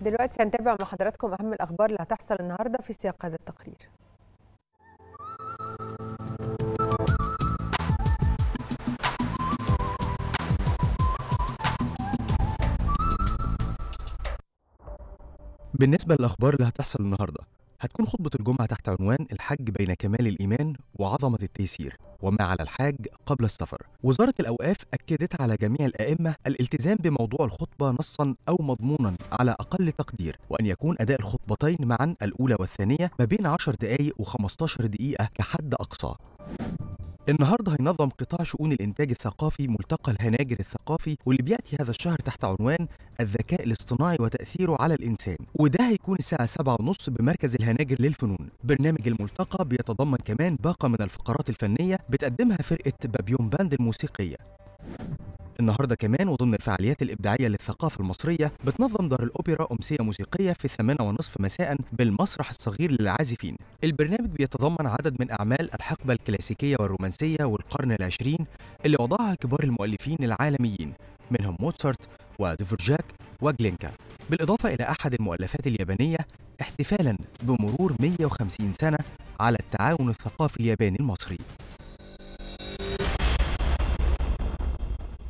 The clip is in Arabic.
دلوقتي هنتابع مع حضراتكم أهم الأخبار اللي هتحصل النهاردة في سياق هذا التقرير. بالنسبة للأخبار اللي هتحصل النهاردة، هتكون خطبة الجمعة تحت عنوان الحج بين كمال الإيمان وعظمة التيسير وما على الحاج قبل السفر. وزارة الأوقاف أكدت على جميع الأئمة الالتزام بموضوع الخطبة نصا أو مضمونا على أقل تقدير، وأن يكون أداء الخطبتين معا الأولى والثانية ما بين 10 دقائق و15 دقيقة كحد أقصى. النهارده هينظم قطاع شؤون الإنتاج الثقافي ملتقى الهناجر الثقافي، واللي بيأتي هذا الشهر تحت عنوان الذكاء الاصطناعي وتأثيره على الإنسان، وده هيكون الساعة 7:30 بمركز الهناجر للفنون. برنامج الملتقى بيتضمن كمان باقة من الفقرات الفنية بتقدمها فرقة بابيوم باند الموسيقية. النهارده كمان وضمن الفعاليات الإبداعية للثقافة المصرية، بتنظم دار الأوبرا أمسية موسيقية في 8:30 مساء بالمسرح الصغير للعازفين. البرنامج بيتضمن عدد من أعمال الحقبة الكلاسيكية والرومانسية والقرن العشرين اللي وضعها كبار المؤلفين العالميين، منهم موتسارت وديفورجاك وجلينكا، بالإضافة إلى أحد المؤلفات اليابانية، احتفالاً بمرور 150 سنة على التعاون الثقافي الياباني المصري.